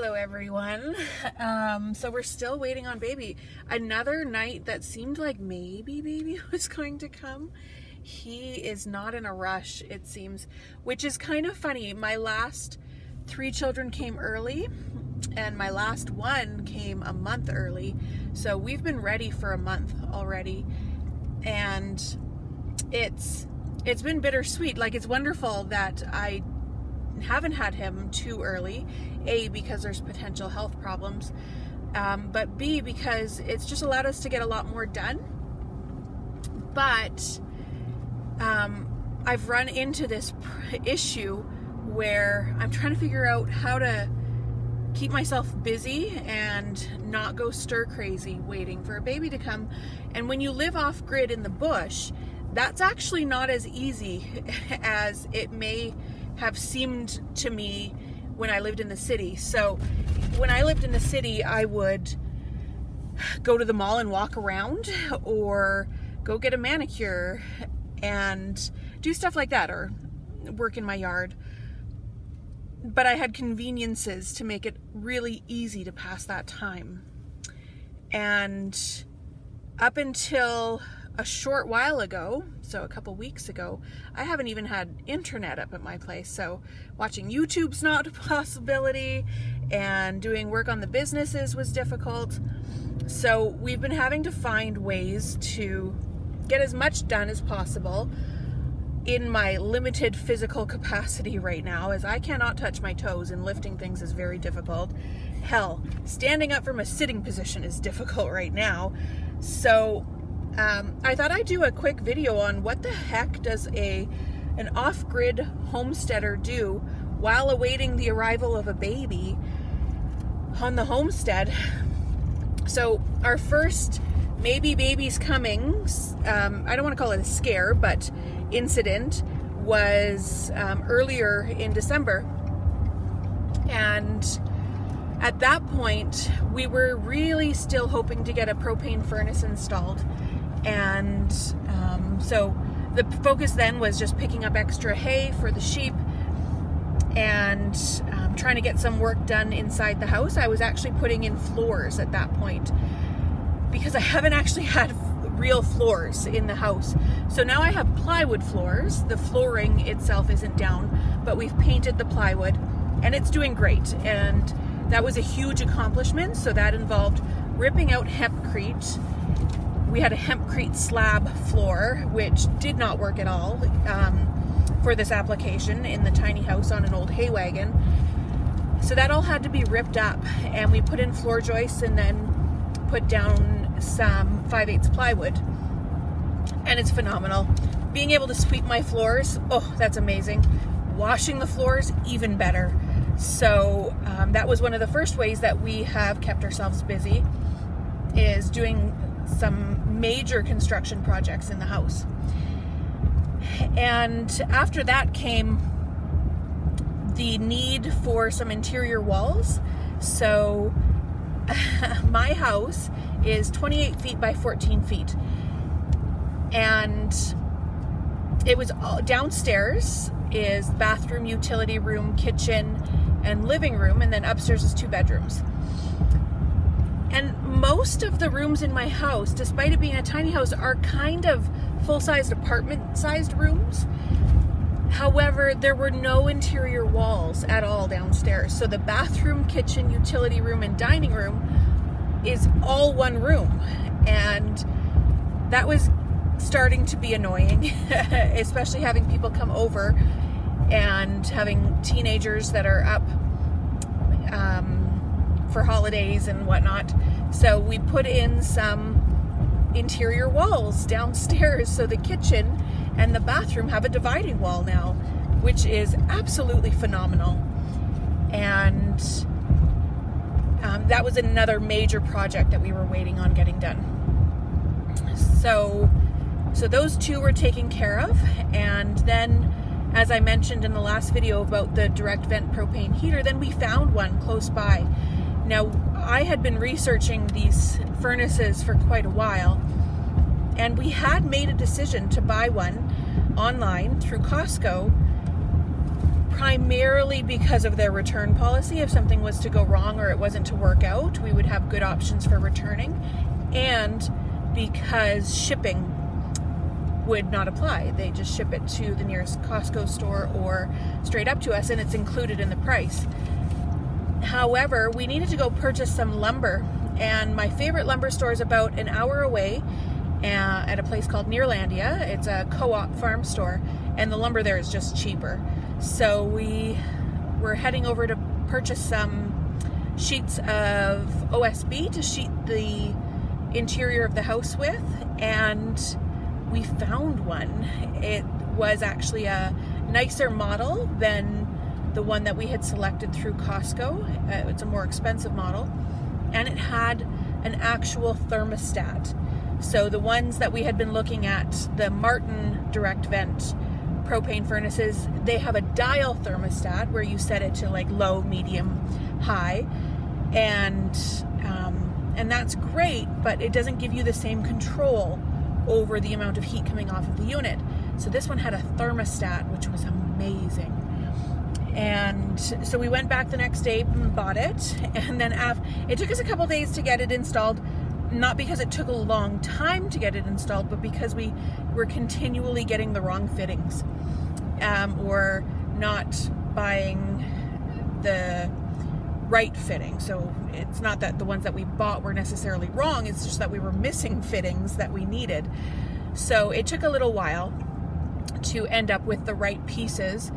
Hello everyone. So we're still waiting on baby. Another night that seemed like maybe baby was going to come. He is not in a rush, it seems, which is kind of funny. My last three children came early and my last one came a month early. So we've been ready for a month already. And it's been bittersweet. Like, it's wonderful that I haven't had him too early, A, because there's potential health problems, but B, because it's just allowed us to get a lot more done. But I've run into this issue where I'm trying to figure out how to keep myself busy and not go stir crazy waiting for a baby to come. And when you live off grid in the bush, that's actually not as easy as it may have seemed to me when I lived in the city. So when I lived in the city, I would go to the mall and walk around, or go get a manicure and do stuff like that, or work in my yard. But I had conveniences to make it really easy to pass that time. And up until a short while ago, so a couple weeks ago, I haven't even had internet up at my place, so watching YouTube's not a possibility, and doing work on the businesses was difficult. So we've been having to find ways to get as much done as possible in my limited physical capacity right now, as I cannot touch my toes and lifting things is very difficult. Hell, standing up from a sitting position is difficult right now. So I thought I'd do a quick video on what the heck does an off-grid homesteader do while awaiting the arrival of a baby on the homestead. So our first maybe baby's coming, I don't want to call it a scare, but incident was earlier in December. And at that point, we were really still hoping to get a propane furnace installed. And so the focus then was just picking up extra hay for the sheep and trying to get some work done inside the house. I was actually putting in floors at that point because I haven't actually had real floors in the house. So now I have plywood floors. The flooring itself isn't down, but we've painted the plywood and it's doing great. And that was a huge accomplishment. So that involved ripping out hempcrete. We had a hempcrete slab floor, which did not work at all for this application in the tiny house on an old hay wagon. So that all had to be ripped up, and we put in floor joists and then put down some 5/8 plywood. And it's phenomenal. Being able to sweep my floors, oh, that's amazing. Washing the floors, even better. So that was one of the first ways that we have kept ourselves busy, is doing some major construction projects in the house. And after that came the need for some interior walls. So my house is 28 feet by 14 feet. And it was all downstairs is bathroom, utility room, kitchen, and living room. And then upstairs is two bedrooms. And most of the rooms in my house, despite it being a tiny house, are kind of full-sized apartment-sized rooms. However, there were no interior walls at all downstairs. So the bathroom, kitchen, utility room, and dining room is all one room. And that was starting to be annoying, especially having people come over and having teenagers that are up for holidays and whatnot. So we put in some interior walls downstairs, so the kitchen and the bathroom have a dividing wall now, which is absolutely phenomenal. And that was another major project that we were waiting on getting done. So those two were taken care of. And then, as I mentioned in the last video about the direct vent propane heater, then we found one close by. Now, I had been researching these furnaces for quite a while, and we had made a decision to buy one online through Costco primarily because of their return policy. If something was to go wrong or it wasn't to work out, we would have good options for returning, and because shipping would not apply. They just ship it to the nearest Costco store or straight up to us, and it's included in the price. However, we needed to go purchase some lumber, and my favorite lumber store is about an hour away at a place called Nearlandia. It's a co-op farm store, and the lumber there is just cheaper. So we were heading over to purchase some sheets of OSB to sheet the interior of the house with, and we found one. It was actually a nicer model than the one that we had selected through Costco. It's a more expensive model, and it had an actual thermostat. So the ones that we had been looking at, the Martin direct vent propane furnaces, they have a dial thermostat where you set it to like low, medium, high, and that's great, but it doesn't give you the same control over the amount of heat coming off of the unit. So this one had a thermostat, which was amazing. And so we went back the next day and bought it, and then it took us a couple days to get it installed, not because it took a long time to get it installed, but because we were continually getting the wrong fittings, or not buying the right fitting. So it's not that the ones that we bought were necessarily wrong, it's just that we were missing fittings that we needed. So it took a little while to end up with the right pieces,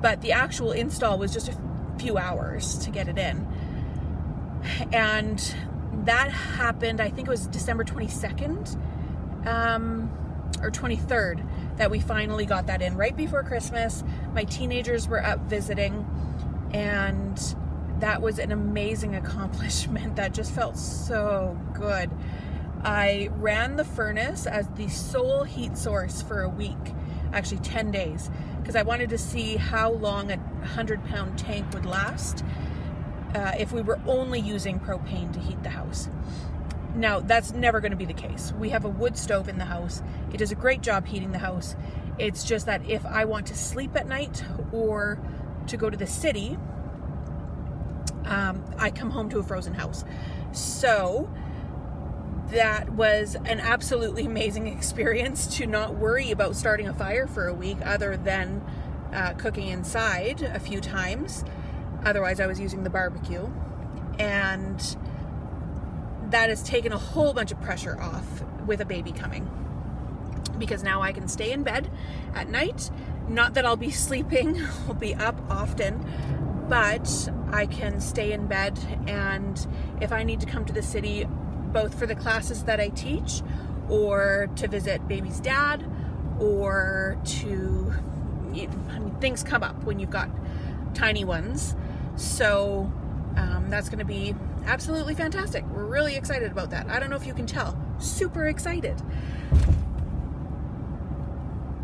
but the actual install was just a few hours to get it in. And that happened, I think it was December 22nd or 23rd that we finally got that in, right before Christmas. My teenagers were up visiting, and that was an amazing accomplishment that just felt so good. I ran the furnace as the sole heat source for a week, actually 10 days, because I wanted to see how long a 100-pound tank would last if we were only using propane to heat the house. Now, that's never going to be the case. We have a wood stove in the house. It does a great job heating the house. It's just that if I want to sleep at night or to go to the city, I come home to a frozen house. So that was an absolutely amazing experience, to not worry about starting a fire for a week, other than cooking inside a few times. Otherwise I was using the barbecue, and that has taken a whole bunch of pressure off with a baby coming, because now I can stay in bed at night. Not that I'll be sleeping, I'll be up often, but I can stay in bed, and if I need to come to the city, both for the classes that I teach, or to visit baby's dad, or to, I mean, things come up when you've got tiny ones. So that's gonna be absolutely fantastic. We're really excited about that. I don't know if you can tell, super excited.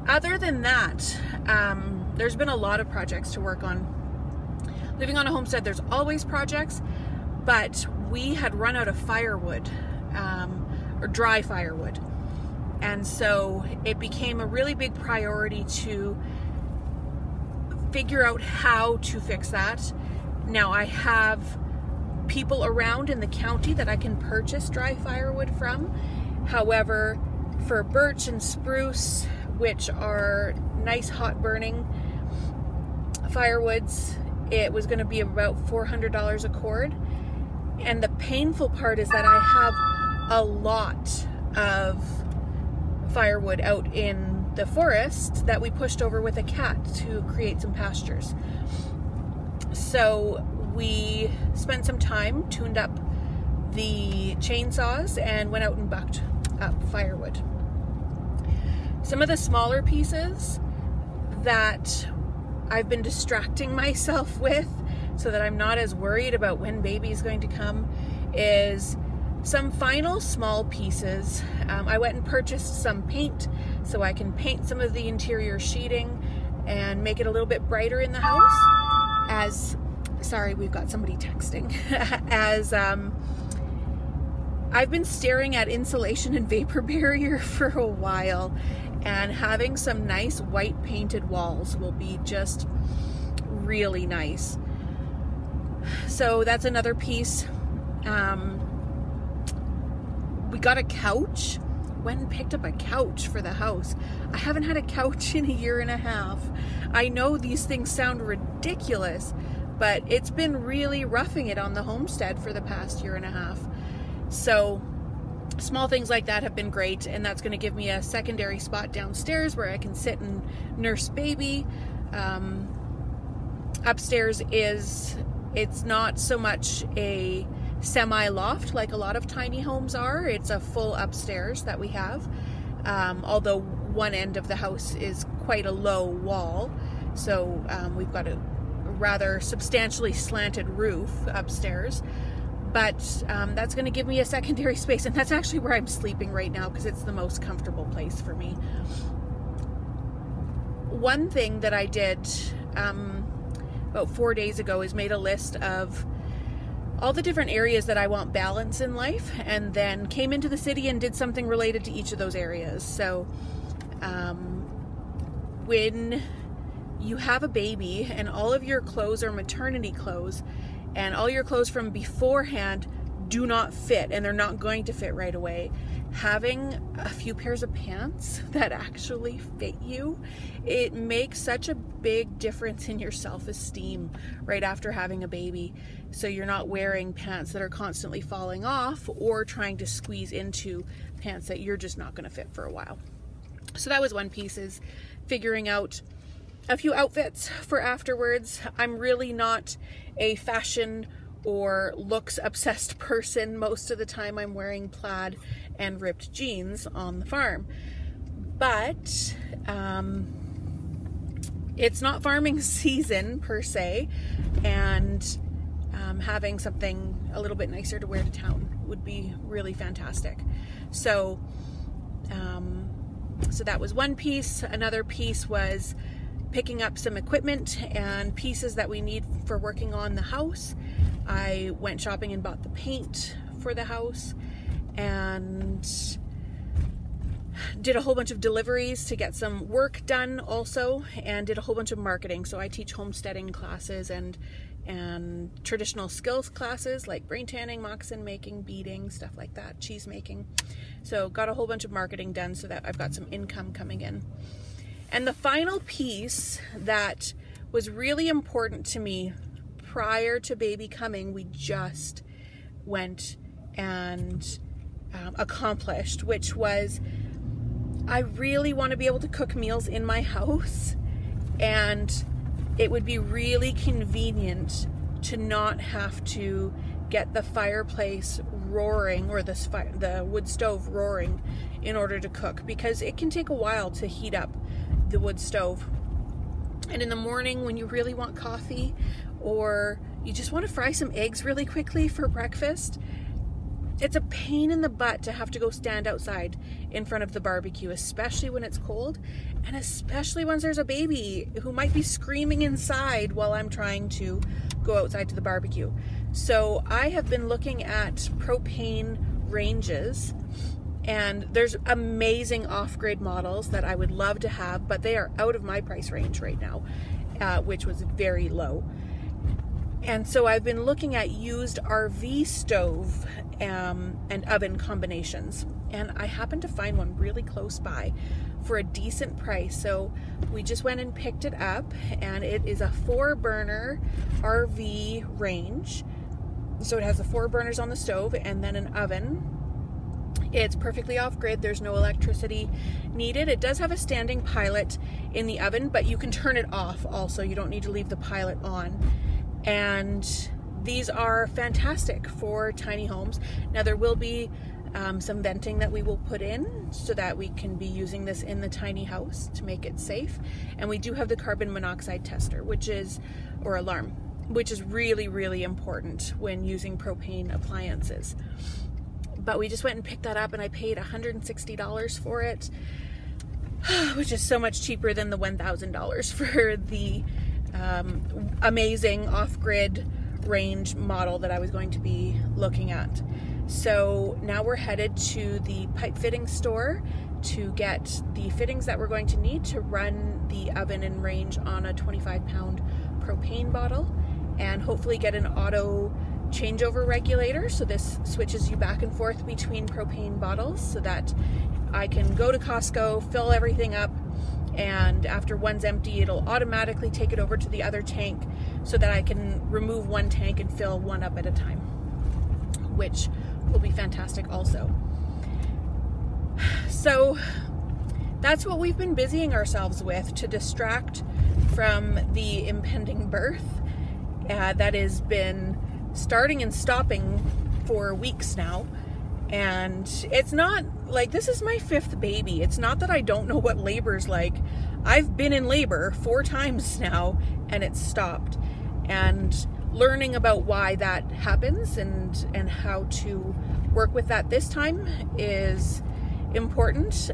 Other than that, there's been a lot of projects to work on. Living on a homestead, there's always projects, but we had run out of firewood, or dry firewood. And so it became a really big priority to figure out how to fix that. Now, I have people around in the county that I can purchase dry firewood from. However, for birch and spruce, which are nice hot burning firewoods, it was going to be about $400 a cord. And the painful part is that I have a lot of firewood out in the forest that we pushed over with a cat to create some pastures. So we spent some time, tuned up the chainsaws, and went out and bucked up firewood. Some of the smaller pieces that I've been distracting myself with, so that I'm not as worried about when baby is going to come, is some final small pieces. I went and purchased some paint so I can paint some of the interior sheeting and make it a little bit brighter in the house. As, sorry, we've got somebody texting. As I've been staring at insulation and vapor barrier for a while, and having some nice white painted walls will be just really nice. So that's another piece. We got a couch. Went and picked up a couch for the house. I haven't had a couch in a year and a half. I know these things sound ridiculous, but it's been really roughing it on the homestead for the past year and a half. So small things like that have been great, and that's going to give me a secondary spot downstairs where I can sit and nurse baby. Upstairs it's not so much a semi-loft like a lot of tiny homes are. It's a full upstairs that we have, although one end of the house is quite a low wall, so we've got a rather substantially slanted roof upstairs. But that's going to give me a secondary space, and that's actually where I'm sleeping right now because it's the most comfortable place for me. One thing that I did about 4 days ago is made a list of all the different areas that I want balance in life, and then came into the city and did something related to each of those areas. So when you have a baby and all of your clothes are maternity clothes, and all your clothes from beforehand do not fit, and they're not going to fit right away, having a few pairs of pants that actually fit you, it makes such a big difference in your self-esteem right after having a baby. So you're not wearing pants that are constantly falling off or trying to squeeze into pants that you're just not going to fit for a while. So that was one piece, is figuring out a few outfits for afterwards. I'm really not a fashion or looks obsessed person. Most of the time I'm wearing plaid and ripped jeans on the farm, but it's not farming season per se, and having something a little bit nicer to wear to town would be really fantastic. So so that was one piece. Another piece was picking up some equipment and pieces that we need for working on the house. I went shopping and bought the paint for the house and did a whole bunch of deliveries to get some work done also, and did a whole bunch of marketing. So I teach homesteading classes and traditional skills classes like brain tanning, moccasin making, beading, stuff like that, cheese making. So got a whole bunch of marketing done so that I've got some income coming in. And the final piece that was really important to me prior to baby coming, we just went and accomplished, which was, I really want to be able to cook meals in my house, and it would be really convenient to not have to get the fireplace roaring or the wood stove roaring in order to cook, because it can take a while to heat up the wood stove. And in the morning when you really want coffee, or you just want to fry some eggs really quickly for breakfast, it's a pain in the butt to have to go stand outside in front of the barbecue, especially when it's cold, and especially once there's a baby who might be screaming inside while I'm trying to go outside to the barbecue. So I have been looking at propane ranges, and there's amazing off-grid models that I would love to have, but they are out of my price range right now, which was very low. And so I've been looking at used RV stove and oven combinations, and I happened to find one really close by for a decent price. So we just went and picked it up, and it is a 4-burner RV range. So it has the 4 burners on the stove and then an oven. It's perfectly off-grid. There's no electricity needed. It does have a standing pilot in the oven, but you can turn it off also. You don't need to leave the pilot on. And these are fantastic for tiny homes. Now there will be some venting that we will put in so that we can be using this in the tiny house to make it safe. And we do have the carbon monoxide tester, or alarm, which is really, really important when using propane appliances. But we just went and picked that up, and I paid $160 for it, which is so much cheaper than the $1,000 for the amazing off-grid range model that I was going to be looking at. So now we're headed to the pipe fitting store to get the fittings that we're going to need to run the oven and range on a 25-pound propane bottle and hopefully get an auto changeover regulator. So this switches you back and forth between propane bottles so that I can go to Costco, fill everything up, and after one's empty, it'll automatically take it over to the other tank so that I can remove one tank and fill one up at a time, which will be fantastic also. So that's what we've been busying ourselves with to distract from the impending birth that has been starting and stopping for weeks now. And it's not like, this is my 5th baby. It's not that I don't know what labor's like. I've been in labor 4 times now and it's stopped. And learning about why that happens and how to work with that this time is important.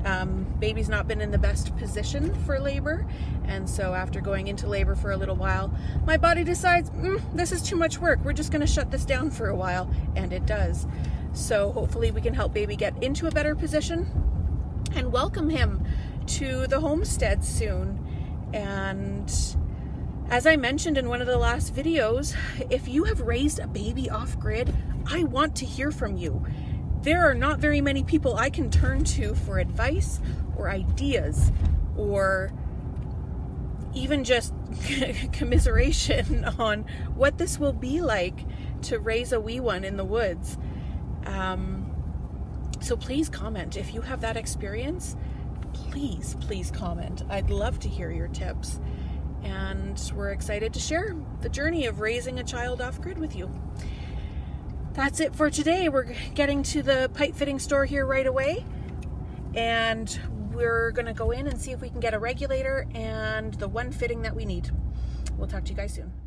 Baby's not been in the best position for labor, and so after going into labor for a little while, my body decides, this is too much work, we're just going to shut this down for a while, and it does. So hopefully we can help baby get into a better position and welcome him to the homestead soon. And as I mentioned in one of the last videos, if you have raised a baby off-grid, I want to hear from you. There are not very many people I can turn to for advice or ideas or even just commiseration on what this will be like to raise a wee one in the woods. So please comment. If you have that experience, please, please comment. I'd love to hear your tips. And we're excited to share the journey of raising a child off-grid with you. That's it for today. We're getting to the pipe fitting store here right away, and we're gonna go in and see if we can get a regulator and the one fitting that we need. We'll talk to you guys soon.